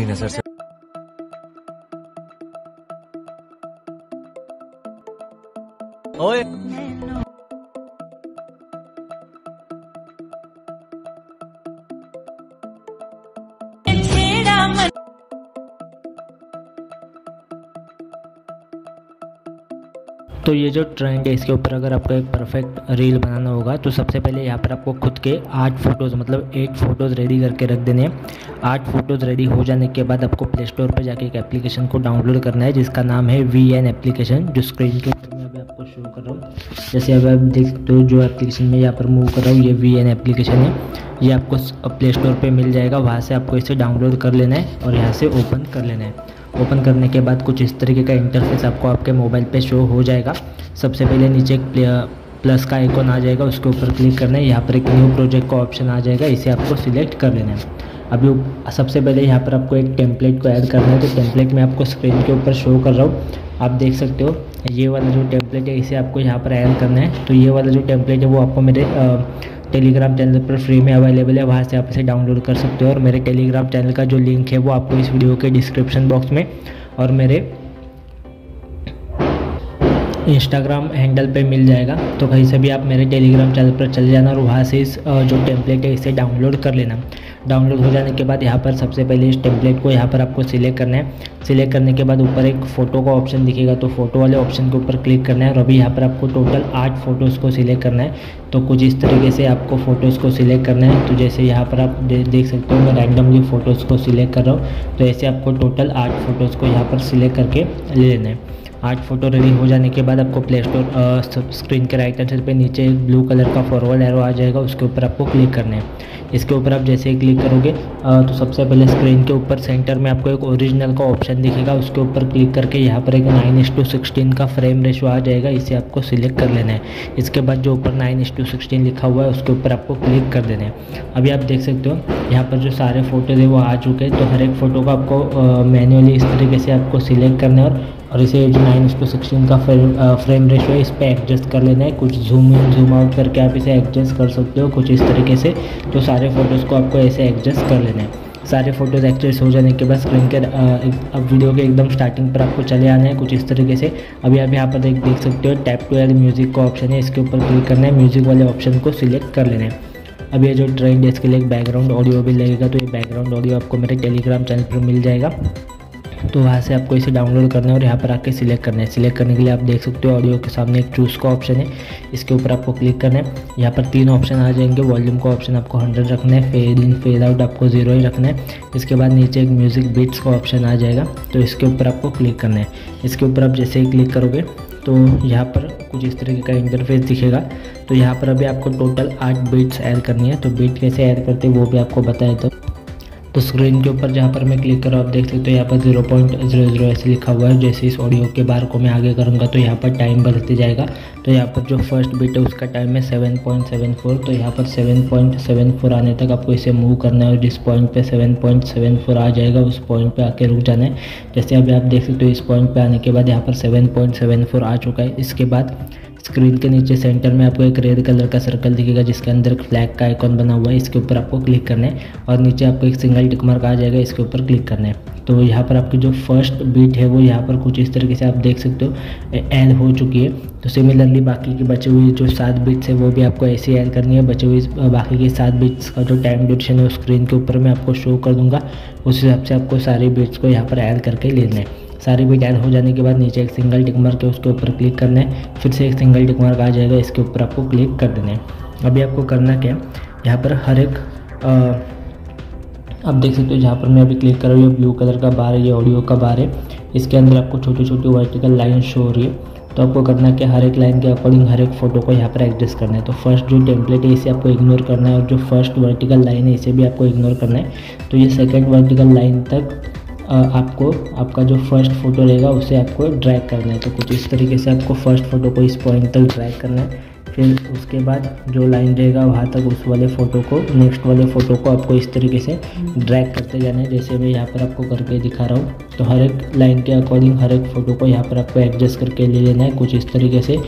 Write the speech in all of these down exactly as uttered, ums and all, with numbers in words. गंदी नजर से ओए तो ये जो ट्रेंड है इसके ऊपर अगर आपको एक परफेक्ट रील बनाना होगा तो सबसे पहले यहाँ पर आपको खुद के आठ फ़ोटोज़ मतलब एट फ़ोटोज़ रेडी करके रख देने हैं। आठ फ़ोटोज़ रेडी हो जाने के बाद आपको प्ले स्टोर पर जाके एक एप्लीकेशन को डाउनलोड करना है जिसका नाम है वी एन एप्लीकेशन, जो स्क्रीन के ऊपर मैं अभी आपको शो कर रहा हूँ। जैसे अभी आप देखते हो जो एप्लीकेशन में यहाँ पर मूव कर रहा हूँ ये वी एन एप्लीकेशन है, ये आपको प्ले स्टोर पर मिल जाएगा। वहाँ से आपको इसे डाउनलोड कर लेना है और यहाँ से ओपन कर लेना है। ओपन करने के बाद कुछ इस तरीके का इंटरफेस आपको आपके मोबाइल पे शो हो जाएगा। सबसे पहले नीचे एक प्लस का आइकॉन आ जाएगा, उसके ऊपर क्लिक करना है। यहाँ पर एक न्यू प्रोजेक्ट का ऑप्शन आ जाएगा, इसे आपको सिलेक्ट कर लेना है। अभी सबसे पहले यहाँ पर आपको एक टेम्पलेट को ऐड करना है, तो टेम्पलेट में आपको स्क्रीन के ऊपर शो कर रहा हूँ, आप देख सकते हो। ये वाला जो टेम्पलेट है इसे आपको यहाँ पर ऐड करना है। तो ये वाला जो टेम्पलेट है वो आपको मेरे टेलीग्राम चैनल पर फ्री में अवेलेबल है, वहाँ से आप इसे डाउनलोड कर सकते हो। और मेरे टेलीग्राम चैनल का जो लिंक है वो आपको इस वीडियो के डिस्क्रिप्शन बॉक्स में और मेरे इंस्टाग्राम हैंडल पे मिल जाएगा। तो कहीं से भी आप मेरे टेलीग्राम चैनल पर चले जाना और वहाँ से इस जो टेम्पलेट है इसे डाउनलोड कर लेना। डाउनलोड हो जाने के बाद यहाँ पर सबसे पहले इस टेम्पलेट को यहाँ पर आपको सिलेक्ट करना है। सिलेक्ट करने के बाद ऊपर एक फ़ोटो का ऑप्शन दिखेगा, तो फ़ोटो वाले ऑप्शन के ऊपर क्लिक करना है। और अभी यहाँ पर आपको टोटल आठ फ़ोटोज़ को सिलेक्ट करना है। तो कुछ इस तरीके से आपको फ़ोटोज़ को सिलेक्ट करना है। तो जैसे यहाँ पर आप दे, देख सकते हो मैं रैंडमली फ़ोटोज़ को सिलेक्ट कर रहा हूँ। तो ऐसे आपको टोटल आठ फ़ोटोज़ को यहाँ पर सिलेक्ट करके ले लेना है। आठ फ़ोटो रेडी हो जाने के बाद आपको प्ले स्टोर स्क्रीन के राइट हैंड साइड पे नीचे एक ब्लू कलर का फॉरवर्ड एरो आ जाएगा, उसके ऊपर आपको क्लिक करना है। इसके ऊपर आप जैसे ही क्लिक करोगे आ, तो सबसे पहले स्क्रीन के ऊपर सेंटर में आपको एक ओरिजिनल का ऑप्शन दिखेगा, उसके ऊपर क्लिक करके यहाँ पर एक नाइन इस टू सिक्सटीन का फ्रेम रेशो आ जाएगा, इसे आपको सिलेक्ट कर लेना है। इसके बाद जो ऊपर नाइन इस टू सिक्सटीन लिखा हुआ है उसके ऊपर आपको क्लिक कर देना है। अभी आप देख सकते हो यहाँ पर जो सारे फ़ोटोज़ हैं वो आ चुके हैं। तो हर एक फ़ोटो का आपको मैन्युअली इस तरीके से आपको सिलेक्ट करना है और और इसे जो नाइन इसको सिक्सटीन का फ्रेम फ्रेम रेशो है इस पर एडजस्ट कर लेना है। कुछ जूम इन जूम आउट करके आप इसे एडजस्ट कर सकते हो कुछ इस तरीके से। तो सारे फ़ोटोज़ को आपको ऐसे एडजस्ट कर लेना है। सारे फ़ोटोज़ एडजस्ट हो जाने के बाद स्क्रीन के अब वीडियो के एकदम स्टार्टिंग पर आपको चले आना है कुछ इस तरीके से। अभी आप यहाँ पर देख देख सकते हो टैप टू एड म्यूज़िक का ऑप्शन है, इसके ऊपर क्लिक करना है, म्यूज़िक वाले ऑप्शन को सिलेक्ट कर लेना है। अब ये जो ट्रेंड है इसके लिए एक बैकग्राउंड ऑडियो भी लगेगा, तो ये बैकग्राउंड ऑडियो आपको मेरे टेलीग्राम चैनल पर मिल जाएगा। तो वहाँ से आपको इसे डाउनलोड करना है और यहाँ पर आके सिलेक्ट करना है। सिलेक्ट करने के लिए आप देख सकते हो ऑडियो के सामने एक चूज़ का ऑप्शन है, इसके ऊपर आपको क्लिक करना है। यहाँ पर तीन ऑप्शन आ जाएंगे, वॉल्यूम का ऑप्शन आपको हंड्रेड रखना है, फेड इन फेड आउट आपको जीरो ही रखना है। इसके बाद नीचे एक म्यूज़िक बीट्स का ऑप्शन आ जाएगा, तो इसके ऊपर आपको क्लिक करना है। इसके ऊपर आप जैसे ही क्लिक करोगे तो यहाँ पर कुछ इस तरीके का इंटरफेस दिखेगा। तो यहाँ पर अभी आपको टोटल आठ बीट्स ऐड करनी है, तो बीट कैसे ऐड करते हैं वो भी आपको बताया था। तो स्क्रीन के ऊपर जहाँ पर मैं क्लिक कर रहा हूँ आप देख सकते हो यहाँ पर जीरो पॉइंट जीरो जीरो ऐसे लिखा हुआ है। जैसे इस ऑडियो के बार को मैं आगे करूँगा तो यहाँ पर टाइम बढ़ते जाएगा। तो यहाँ पर जो फर्स्ट बीट है उसका टाइम है सेवन पॉइंट सेवन फोर, तो यहाँ पर सेवन पॉइंट सेवन फोर आने तक आपको इसे मूव करना है और जिस पॉइंट पे सेवन पॉइंट सेवन फोर आ जाएगा उस पॉइंट पे आके रुक जाना है। जैसे अभी आप देख सकते हो इस पॉइंट पे आने के बाद यहाँ पर सेवन पॉइंट सेवन फोर आ चुका है। इसके बाद स्क्रीन के नीचे सेंटर में आपको एक रेड कलर का सर्कल दिखेगा जिसके अंदर एक फ्लैग का आइकॉन बना हुआ है, इसके ऊपर आपको क्लिक करना है। और नीचे आपको एक सिंगल टिक मार्क आ जाएगा, इसके ऊपर क्लिक करना है। तो यहाँ पर आपकी जो फर्स्ट बीट है वो यहाँ पर कुछ इस तरीके से आप देख सकते हो ऐड हो चुकी है। तो सिमिलरली बाकी की बची हुई जो सात बीट्स है वो भी आपको ऐसे ऐड करनी है। बची हुई बाकी की सात बीट्स का जो टाइम ड्यूरेशन है वो स्क्रीन के ऊपर मैं आपको शो कर दूँगा, उस हिसाब से आपको सारी बीट्स को यहाँ पर ऐड करके लेना है। सारी बीट ऐड हो जाने के बाद नीचे एक सिंगल टिक मार्क है उसके ऊपर क्लिक करना है, फिर से एक सिंगल टिक मार्क आ जाएगा, इसके ऊपर आपको क्लिक कर देना है। अभी आपको करना क्या है यहाँ पर हर एक आ, आप देख सकते हो जहाँ पर मैं अभी क्लिक कर रहा हूँ ये ब्लू कलर का बार है, ये ऑडियो का बार है, इसके अंदर आपको छोटी छोटी वर्टिकल लाइन शो हो रही है। तो आपको करना क्या हर एक लाइन के अकॉर्डिंग हर एक फ़ोटो को यहाँ पर एडजस्ट करना है। तो फर्स्ट जो टेम्पलेट है इसे आपको इग्नोर करना है और जो फर्स्ट वर्टिकल लाइन है इसे भी आपको इग्नोर करना है। तो ये सेकेंड वर्टिकल लाइन तक आपको आपका जो फर्स्ट फ़ोटो रहेगा उसे आपको ड्रैग करना है। तो कुछ इस तरीके से आपको फ़र्स्ट फ़ोटो को इस पॉइंट तक ड्रैग करना है, फिर उसके बाद जो लाइन रहेगा वहाँ तक उस वाले फ़ोटो को नेक्स्ट वाले फ़ोटो को आपको इस तरीके से ड्रैग करते जाना है। जैसे मैं यहाँ पर आपको करके दिखा रहा हूँ, तो हर एक लाइन के अकॉर्डिंग हर एक फ़ोटो को यहाँ पर आपको एडजस्ट करके ले लेना है कुछ इस तरीके से।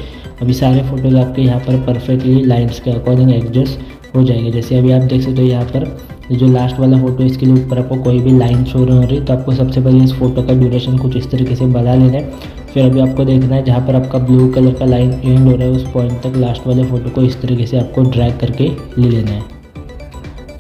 अभी सारे फ़ोटोज़ आपके यहाँ पर परफेक्टली लाइन्स के अकॉर्डिंग एडजस्ट हो जाएंगे। जैसे अभी आप देख सकते हो यहाँ पर जो लास्ट वाला फोटो इसके लिए ऊपर आपको कोई भी लाइन शो नहीं हो रही, तो आपको सबसे पहले इस फोटो का ड्यूरेशन कुछ इस तरीके से बढ़ा लेना है। फिर अभी आपको देखना है जहाँ पर आपका ब्लू कलर का लाइन एंड हो रहा है उस पॉइंट तक लास्ट वाले फोटो को इस तरीके से आपको ड्रैग करके ले लेना है।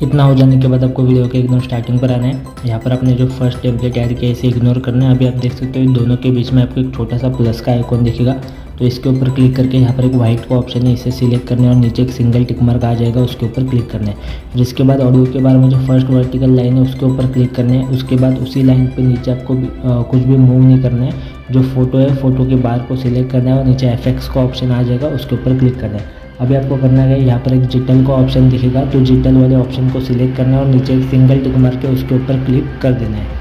इतना हो जाने के बाद आपको वीडियो के एकदम स्टार्टिंग पर आना है। यहाँ पर आपने जो फर्स्ट टेम्पलेट ऐड किया इसे इग्नोर करना है। अभी आप देख सकते हो इन दोनों के बीच में आपको एक छोटा सा प्लस का आइकॉन दिखेगा, तो इसके ऊपर क्लिक करके यहाँ पर एक व्हाइट का ऑप्शन है, इसे सिलेक्ट करने और नीचे एक सिंगल टिक मार्क आ जाएगा, उसके ऊपर क्लिक करना है। फिर इसके बाद ऑडियो के बारे में जो फर्स्ट वर्टिकल लाइन है उसके ऊपर क्लिक करना है। उसके बाद उसी लाइन पर नीचे आपको आ, कुछ भी मूव नहीं करना है। जो फोटो है फोटो के बार को सिलेक्ट करना है और नीचे एफ एक्स का ऑप्शन आ जाएगा, उसके ऊपर क्लिक करना है। अभी आपको करना है यहाँ पर एक जिटल का ऑप्शन दिखेगा, तो जिटल वाले ऑप्शन को सिलेक्ट करना है और नीचे एक सिंगल टिक मार के उसके ऊपर क्लिक कर देना है।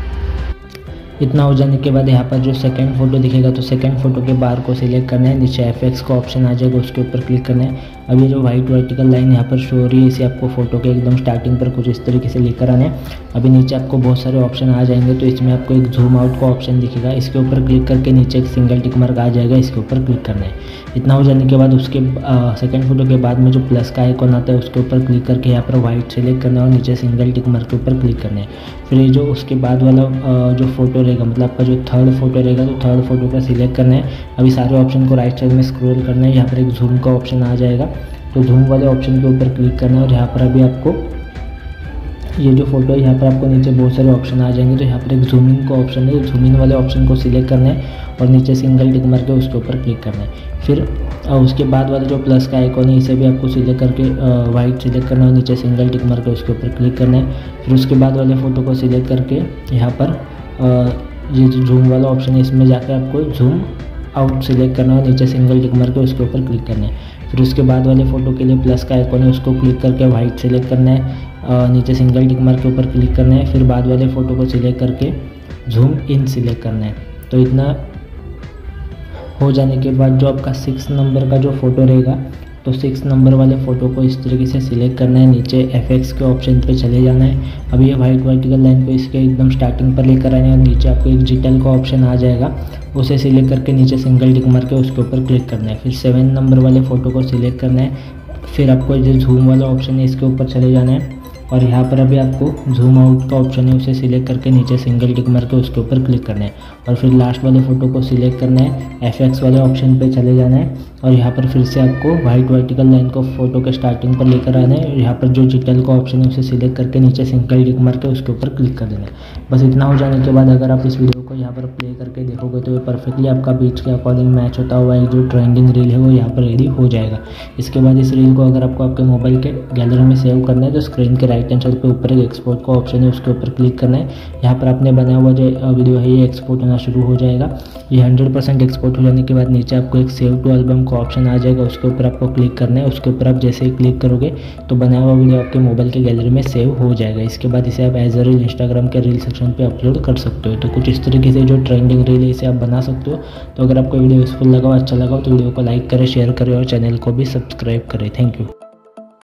इतना हो जाने के बाद यहाँ पर जो सेकंड फोटो दिखेगा तो सेकंड फोटो के बार को सिलेक्ट करना है, नीचे एफ एक्स का ऑप्शन आ जाएगा, उसके ऊपर क्लिक करना है। अब ये जो व्हाइट वर्टिकल लाइन यहाँ पर शो हो रही है इसे आपको फोटो के एकदम स्टार्टिंग पर कुछ इस तरीके से लेकर आना है। अभी नीचे आपको बहुत सारे ऑप्शन आ जाएंगे, तो इसमें आपको एक जूम आउट का ऑप्शन दिखेगा, इसके ऊपर क्लिक करके नीचे एक सिंगल टिक मार्क आ जाएगा, इसके ऊपर क्लिक करना है। इतना हो जाने के बाद उसके सेकंड फोटो के बाद में जो प्लस का आइकॉन आता है उसके ऊपर क्लिक करके यहाँ पर व्हाइट सेलेक्ट करना है और नीचे सिंगल टिक मार्क के ऊपर क्लिक करना है। फिर ये जो उसके बाद वाला जो फोटो मतलब आपका जो थर्ड फोटो रहेगा तो थर्ड फोटो का सिलेक्ट करना है। अभी सारे ऑप्शन को राइट साइड में स्क्रॉल करना है, यहाँ पर एक जूम का ऑप्शन आ जाएगा, तो जूम वाले ऑप्शन के ऊपर क्लिक करना है। और यहाँ पर अभी आपको ये जो फोटो है यहाँ पर आपको नीचे बहुत सारे ऑप्शन आ जाएंगे, तो यहाँ पर एक जूम इन का ऑप्शन है, जूम इन वाले ऑप्शन को सिलेक्ट करना है और नीचे सिंगल टिक मार के उसके ऊपर क्लिक करना है। फिर उसके बाद वाला जो प्लस का आइकॉन है इसे भी आपको सिलेक्ट करके वाइट सिलेक्ट करना है, नीचे सिंगल टिक मार के उसके ऊपर क्लिक करना है। फिर उसके बाद वाले फोटो को सिलेक्ट करके यहाँ पर ये जो जूम वाला ऑप्शन है इसमें जाकर आपको जूम आउट सिलेक्ट करना है, नीचे सिंगल टिक मार के उसके ऊपर क्लिक करना है। फिर उसके बाद वाले फोटो के लिए प्लस का आइकॉन है उसको क्लिक करके वाइट सिलेक्ट करना है, नीचे सिंगल टिक मार के ऊपर क्लिक करना है। फिर बाद वाले फ़ोटो को सिलेक्ट करके जूम इन सिलेक्ट करना है। तो इतना हो जाने के बाद जो आपका सिक्स नंबर का जो फ़ोटो रहेगा तो सिक्स नंबर वाले फ़ोटो को इस तरीके से सिलेक्ट करना है, नीचे एफ एक्स के ऑप्शन पे चले जाना है। अब ये वाइट वर्टिकल लाइन को इसके एकदम स्टार्टिंग पर लेकर आना है और नीचे आपको एक जिटल का ऑप्शन आ जाएगा, उसे सिलेक्ट करके नीचे सिंगल टिक मार के उसके ऊपर क्लिक करना है। फिर सेवन नंबर वाले फ़ोटो को सिलेक्ट करना है, फिर आपको जो जूम वाला ऑप्शन है इसके ऊपर चले जाना है और यहाँ पर अभी आपको जूम आउट का ऑप्शन है उसे सिलेक्ट करके नीचे सिंगल टिक मार के उसके ऊपर क्लिक करना है। और फिर लास्ट वाले फ़ोटो को सिलेक्ट करना है, एफ एक्स वाले ऑप्शन पे चले जाना है और यहाँ पर फिर से आपको वाइट वर्टिकल लाइन को फोटो के स्टार्टिंग पर लेकर आना है। यहाँ पर जो जिटल का ऑप्शन है उसे सिलेक्ट करके नीचे सिंगल टिक मार के उसके ऊपर क्लिक कर देना है। बस इतना हो जाने के बाद अगर आप इस वीडियो को यहाँ पर प्ले करके देखोगे तो ये परफेक्टली आपका बीच के अकॉर्डिंग मैच होता हुआ एक जो ट्रेंडिंग रील है वो यहाँ पर रेडी हो जाएगा। इसके बाद इस रील को अगर आपको आपके मोबाइल के गैलरी में सेव करना है तो स्क्रीन के राइट हैंड साइड पे ऊपर एक एक्सपोर्ट का ऑप्शन है उसके ऊपर क्लिक करना है। यहाँ पर आपने बनाया हुआ जो वीडियो है ये एक्सपोर्ट होना शुरू हो जाएगा। ये हंड्रेड परसेंट एक्सपोर्ट हो जाने के बाद नीचे आपको एक सेव टू एल्बम का ऑप्शन आ जाएगा, उसके ऊपर आपको क्लिक करना है। उसके ऊपर आप जैसे ही क्लिक करोगे तो बनाया हुआ वीडियो आपके मोबाइल के गैलरी में सेव हो जाएगा। इसके बाद इसे आप एज अ रील इंस्टाग्राम के रील सेक्शन पर अपलोड कर सकते हो। तो कुछ इस तरीके से जो ट्रेंडिंग रील है इसे आप बना सकते हो। तो अगर आपको वीडियो यूजफुल लगा हो अच्छा लगा हो तो वीडियो को लाइक करें, शेयर करें और चैनल को भी सब्सक्राइब करें। Thank you.